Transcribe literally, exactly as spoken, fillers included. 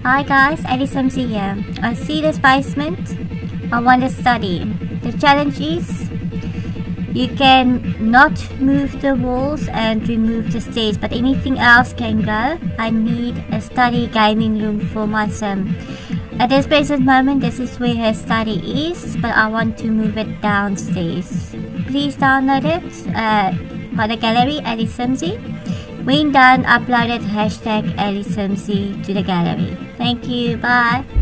Hi guys, Allie Simsie here. I see this basement. I want to study. The challenge is you can not move the walls and remove the stairs, but anything else can go. I need a study gaming room for my sim. At this present moment, this is where her study is, but I want to move it downstairs. Please download it uh, by the gallery, Allie Simsie. When done, uploaded hashtag Allie Simsie to the gallery. Thank you. Bye.